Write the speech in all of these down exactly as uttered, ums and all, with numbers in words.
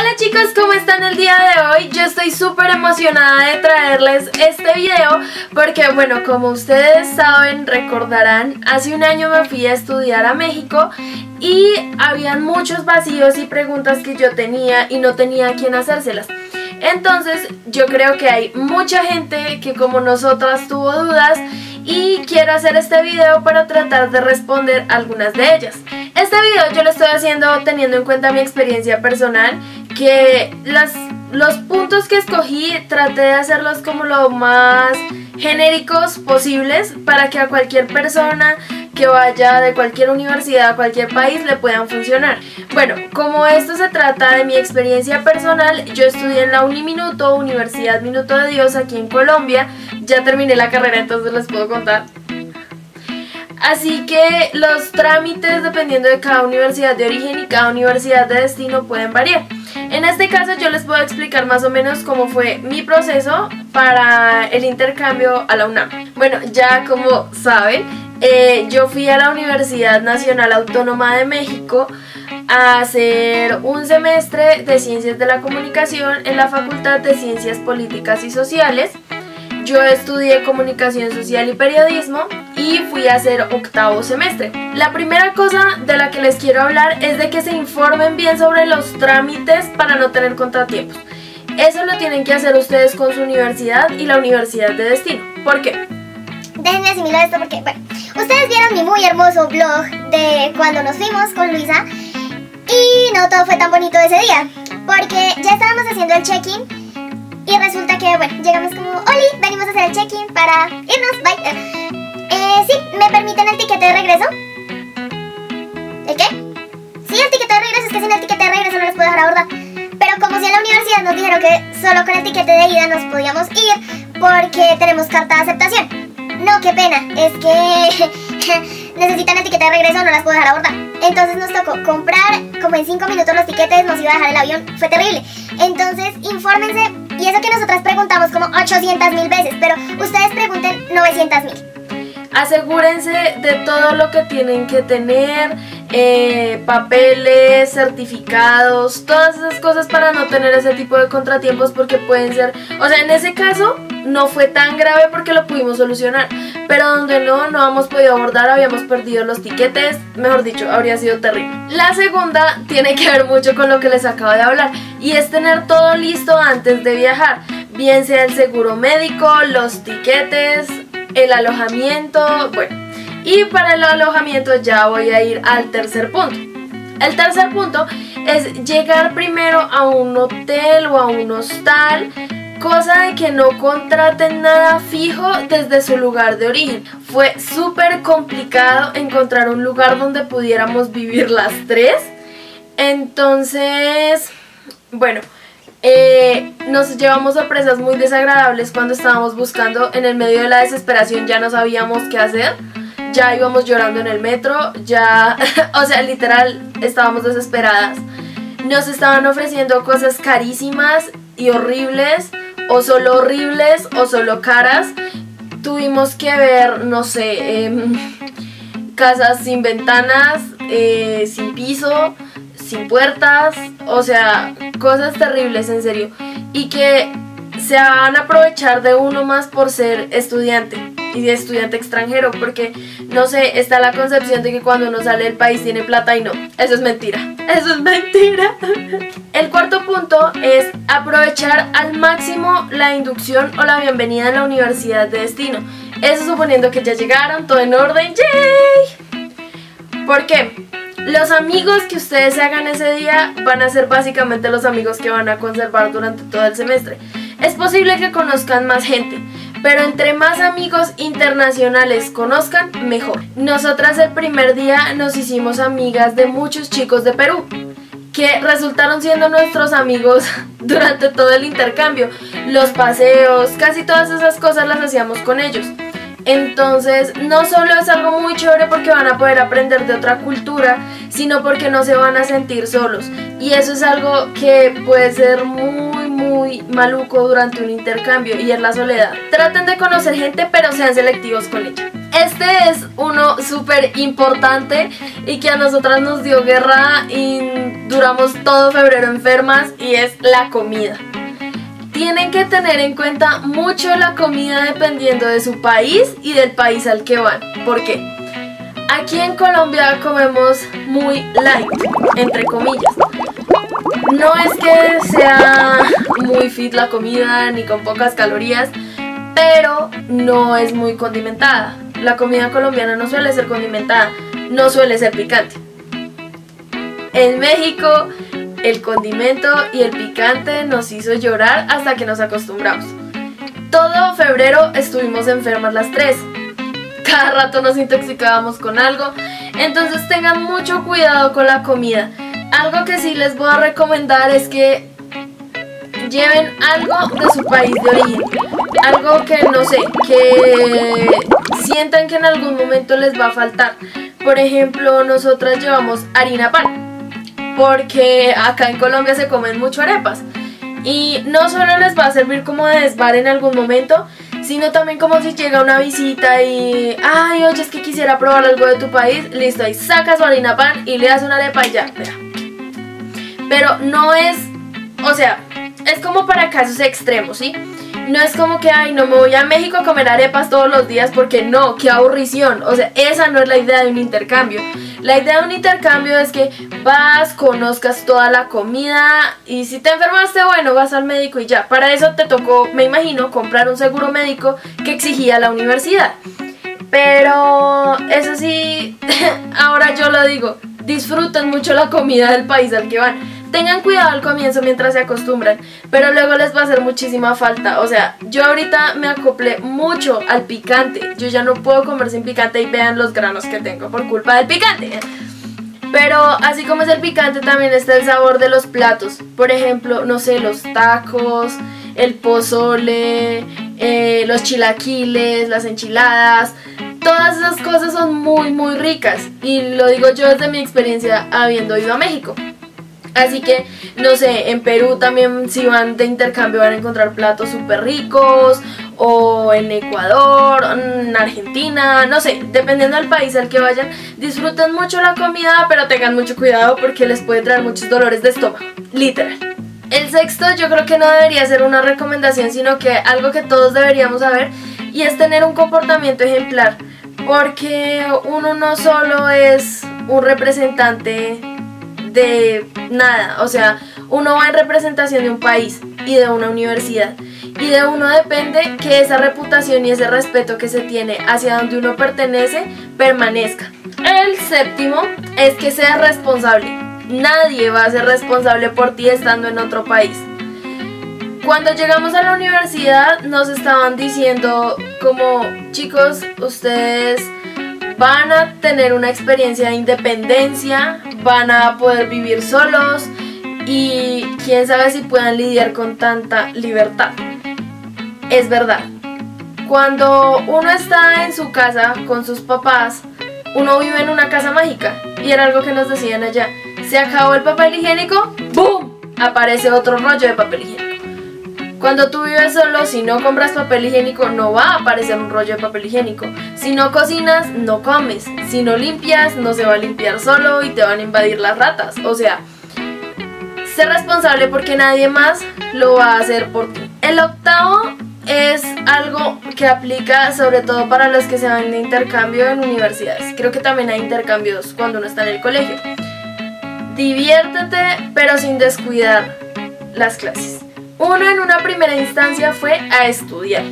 Hola chicos, ¿cómo están el día de hoy? Yo estoy súper emocionada de traerles este video porque, bueno, como ustedes saben, recordarán, hace un año me fui a estudiar a México y habían muchos vacíos y preguntas que yo tenía y no tenía a quién hacérselas. Entonces, yo creo que hay mucha gente que como nosotras tuvo dudas y quiero hacer este video para tratar de responder algunas de ellas. Este video yo lo estoy haciendo teniendo en cuenta mi experiencia personal, que las, los puntos que escogí traté de hacerlos como lo más genéricos posibles para que a cualquier persona que vaya de cualquier universidad a cualquier país le puedan funcionar. Bueno, como esto se trata de mi experiencia personal, yo estudié en la Uni Minuto, Universidad Minuto de Dios, aquí en Colombia. Ya terminé la carrera, entonces les puedo contar. Así que los trámites, dependiendo de cada universidad de origen y cada universidad de destino, pueden variar. En este caso yo les puedo explicar más o menos cómo fue mi proceso para el intercambio a la UNAM. Bueno, ya como saben, eh, yo fui a la Universidad Nacional Autónoma de México a hacer un semestre de Ciencias de la Comunicación en la Facultad de Ciencias Políticas y Sociales. Yo estudié Comunicación Social y Periodismo y fui a hacer octavo semestre. La primera cosa de la que les quiero hablar es de que se informen bien sobre los trámites para no tener contratiempos. Eso lo tienen que hacer ustedes con su universidad y la universidad de destino. ¿Por qué? Déjenme asimilar esto porque, bueno, ustedes vieron mi muy hermoso vlog de cuando nos fuimos con Luisa y no todo fue tan bonito ese día porque ya estábamos haciendo el check-in. Y resulta que, bueno, llegamos como, Oli, venimos a hacer el check-in para irnos, bye. Eh, sí, ¿me permiten el tiquete de regreso? ¿El qué? Sí, el tiquete de regreso, es que sin el tiquete de regreso no les puedo dejar abordar. Pero como si en la universidad nos dijeron que solo con el tiquete de ida nos podíamos ir porque tenemos carta de aceptación. No, qué pena, es que necesitan el tiquete de regreso, no las puedo dejar abordar. Entonces nos tocó comprar como en cinco minutos los tiquetes, nos iba a dejar el avión, fue terrible. Entonces, infórmense. Y eso que nosotras preguntamos como ochocientas mil veces, pero ustedes pregunten novecientas mil. Asegúrense de todo lo que tienen que tener, eh, papeles, certificados, todas esas cosas para no tener ese tipo de contratiempos porque pueden ser... O sea, en ese caso no fue tan grave porque lo pudimos solucionar, pero donde no, no hemos podido abordar, habíamos perdido los tiquetes, mejor dicho, habría sido terrible. La segunda tiene que ver mucho con lo que les acabo de hablar, y es tener todo listo antes de viajar, bien sea el seguro médico, los tiquetes, el alojamiento, bueno, y para el alojamiento ya voy a ir al tercer punto. El tercer punto es llegar primero a un hotel o a un hostal, cosa de que no contraten nada fijo desde su lugar de origen. Fue súper complicado encontrar un lugar donde pudiéramos vivir las tres, entonces... Bueno, eh, nos llevamos sorpresas muy desagradables cuando estábamos buscando. En el medio de la desesperación ya no sabíamos qué hacer, ya íbamos llorando en el metro, ya, o sea, literal, estábamos desesperadas. Nos estaban ofreciendo cosas carísimas y horribles, o solo horribles, o solo caras. Tuvimos que ver, no sé, eh, casas sin ventanas, eh, sin piso, sin puertas, o sea, cosas terribles, en serio, y que se van a aprovechar de uno más por ser estudiante y de estudiante extranjero, porque, no sé, está la concepción de que cuando uno sale del país tiene plata y no, eso es mentira, eso es mentira. El cuarto punto es aprovechar al máximo la inducción o la bienvenida en la universidad de destino, eso suponiendo que ya llegaron, todo en orden, ¡yay! ¿Por qué? Los amigos que ustedes se hagan ese día van a ser básicamente los amigos que van a conservar durante todo el semestre. Es posible que conozcan más gente, pero entre más amigos internacionales conozcan, mejor. Nosotras el primer día nos hicimos amigas de muchos chicos de Perú, que resultaron siendo nuestros amigos durante todo el intercambio. Los paseos, casi todas esas cosas las hacíamos con ellos. Entonces, no solo es algo muy chévere porque van a poder aprender de otra cultura, sino porque no se van a sentir solos. Y eso es algo que puede ser muy, muy maluco durante un intercambio y es la soledad. Traten de conocer gente, pero sean selectivos con ella. Este es uno súper importante y que a nosotras nos dio guerra y duramos todo febrero enfermas, y es la comida. Tienen que tener en cuenta mucho la comida dependiendo de su país y del país al que van. ¿Por qué? Aquí en Colombia comemos muy light, entre comillas. No es que sea muy fit la comida ni con pocas calorías, pero no es muy condimentada. La comida colombiana no suele ser condimentada, no suele ser picante. En México, el condimento y el picante nos hizo llorar hasta que nos acostumbramos. Todo febrero estuvimos enfermas las tres. Cada rato nos intoxicábamos con algo, entonces tengan mucho cuidado con la comida. Algo que sí les voy a recomendar es que lleven algo de su país de origen. Algo que, no sé, que sientan que en algún momento les va a faltar. Por ejemplo, nosotras llevamos harina pan, porque acá en Colombia se comen mucho arepas. Y no solo les va a servir como de desbar en algún momento, sino también como si llega una visita y... ay, oye, es que quisiera probar algo de tu país. Listo, ahí sacas su harina pan y le das una arepa y ya, mira. Pero no es... o sea, es como para casos extremos, ¿sí? No es como que, ay, no me voy a México a comer arepas todos los días, porque no, qué aburrición. O sea, esa no es la idea de un intercambio. La idea de un intercambio es que vas, conozcas toda la comida, y si te enfermaste, bueno, vas al médico y ya. Para eso te tocó, me imagino, comprar un seguro médico que exigía la universidad. Pero eso sí, ahora yo lo digo, disfruten mucho la comida del país al que van. Tengan cuidado al comienzo mientras se acostumbran, pero luego les va a hacer muchísima falta. O sea, yo ahorita me acoplé mucho al picante. Yo ya no puedo comer sin picante y vean los granos que tengo por culpa del picante. Pero así como es el picante, también está el sabor de los platos. Por ejemplo, no sé, los tacos, el pozole, eh, los chilaquiles, las enchiladas. Todas esas cosas son muy muy ricas, y lo digo yo desde mi experiencia habiendo ido a México. Así que, no sé, en Perú también, si van de intercambio, van a encontrar platos súper ricos, o en Ecuador, en Argentina, no sé, dependiendo del país al que vayan, disfruten mucho la comida, pero tengan mucho cuidado porque les puede traer muchos dolores de estómago, literal. El sexto, yo creo que no debería ser una recomendación, sino que algo que todos deberíamos saber, y es tener un comportamiento ejemplar, porque uno no solo es un representante de nada, o sea, uno va en representación de un país y de una universidad, y de uno depende que esa reputación y ese respeto que se tiene hacia donde uno pertenece permanezca. El séptimo es que seas responsable. Nadie va a ser responsable por ti estando en otro país. Cuando llegamos a la universidad nos estaban diciendo como, chicos, ustedes van a tener una experiencia de independencia, van a poder vivir solos y quién sabe si puedan lidiar con tanta libertad. Es verdad, cuando uno está en su casa con sus papás, uno vive en una casa mágica, y era algo que nos decían allá. Se acabó el papel higiénico, ¡boom!, aparece otro rollo de papel higiénico. Cuando tú vives solo, si no compras papel higiénico, no va a aparecer un rollo de papel higiénico. Si no cocinas, no comes. Si no limpias, no se va a limpiar solo y te van a invadir las ratas. O sea, sé responsable porque nadie más lo va a hacer por ti. El octavo es algo que aplica sobre todo para los que se van de intercambio en universidades. Creo que también hay intercambios cuando uno está en el colegio. Diviértete, pero sin descuidar las clases. Uno en una primera instancia fue a estudiar,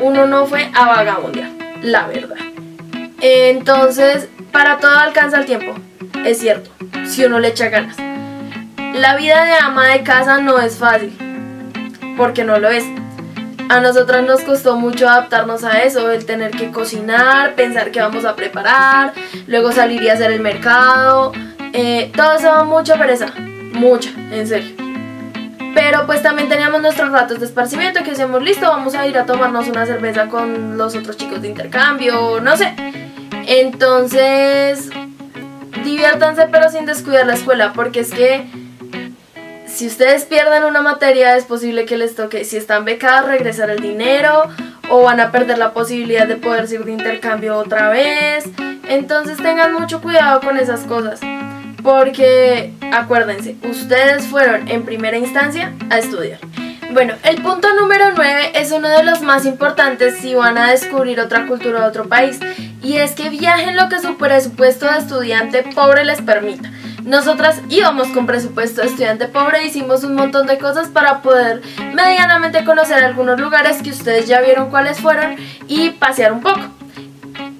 uno no fue a vagabundear, la verdad. Entonces, para todo alcanza el tiempo, es cierto, si uno le echa ganas. La vida de ama de casa no es fácil, porque no lo es. A nosotras nos costó mucho adaptarnos a eso, el tener que cocinar, pensar qué vamos a preparar, luego salir y hacer el mercado. Eh, todo eso da mucha pereza, mucha, en serio. Pero pues también teníamos nuestros ratos de esparcimiento que decíamos, listo, vamos a ir a tomarnos una cerveza con los otros chicos de intercambio, no sé. Entonces, diviértanse pero sin descuidar la escuela, porque es que Si ustedes pierdan una materia, es posible que les toque, si están becados, regresar el dinero, o van a perder la posibilidad de poder ir de intercambio otra vez. Entonces tengan mucho cuidado con esas cosas, porque acuérdense, ustedes fueron en primera instancia a estudiar. Bueno, el punto número nueve es uno de los más importantes si van a descubrir otra cultura de otro país, y es que viajen lo que su presupuesto de estudiante pobre les permita. Nosotras íbamos con presupuesto de estudiante pobre e hicimos un montón de cosas para poder medianamente conocer algunos lugares que ustedes ya vieron cuáles fueron y pasear un poco.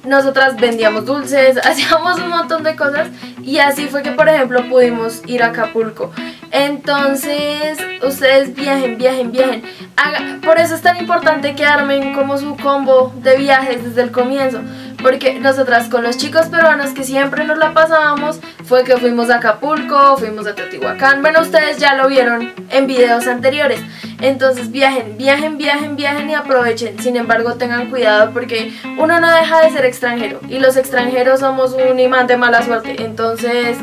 Nosotras vendíamos dulces, hacíamos un montón de cosas y así fue que, por ejemplo, pudimos ir a Acapulco. Entonces, ustedes viajen, viajen, viajen. Haga, por eso es tan importante que armen como su combo de viajes desde el comienzo. Porque nosotras con los chicos peruanos que siempre nos la pasábamos fue que fuimos a Acapulco, fuimos a Teotihuacán. Bueno, ustedes ya lo vieron en videos anteriores. Entonces viajen, viajen, viajen, viajen y aprovechen. Sin embargo, tengan cuidado porque uno no deja de ser extranjero. Y los extranjeros somos un imán de mala suerte. Entonces,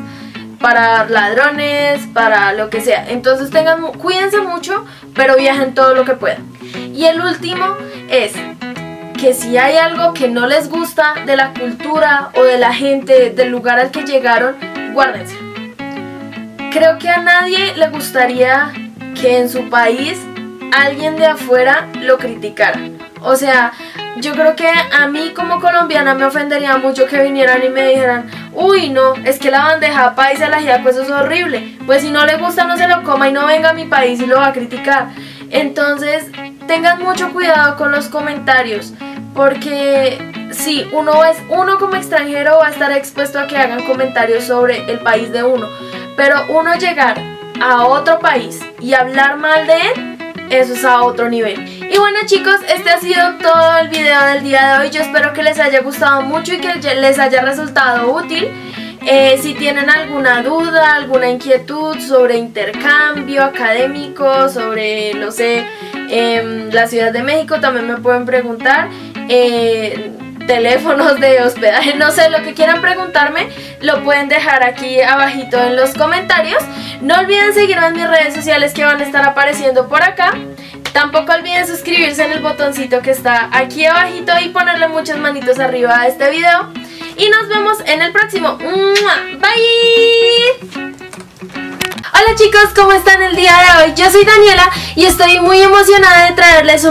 para ladrones, para lo que sea. Entonces tengan, cuídense mucho, pero viajen todo lo que puedan. Y el último es que si hay algo que no les gusta de la cultura o de la gente, del lugar al que llegaron, guárdense. Creo que a nadie le gustaría que en su país alguien de afuera lo criticara. O sea, yo creo que a mí como colombiana me ofendería mucho que vinieran y me dijeran: uy, no, es que la bandeja paisa, el ajiaco, eso es horrible. Pues si no le gusta, no se lo coma y no venga a mi país y lo va a criticar. Entonces, tengan mucho cuidado con los comentarios, porque sí, uno, es, uno como extranjero va a estar expuesto a que hagan comentarios sobre el país de uno, pero uno llegar a otro país y hablar mal de él, eso es a otro nivel. Y bueno, chicos, este ha sido todo el video del día de hoy. Yo espero que les haya gustado mucho y que les haya resultado útil. Eh, si tienen alguna duda, alguna inquietud sobre intercambio académico, sobre, no sé, eh, la Ciudad de México, también me pueden preguntar. Eh, teléfonos de hospedaje, no sé, lo que quieran preguntarme lo pueden dejar aquí abajito en los comentarios. No olviden seguirme en mis redes sociales que van a estar apareciendo por acá. Tampoco olviden suscribirse en el botoncito que está aquí abajito y ponerle muchas manitos arriba a este video. Y nos vemos en el próximo. Bye. Hola chicos, ¿cómo están el día de hoy? Yo soy Daniela y estoy muy emocionada de traerles un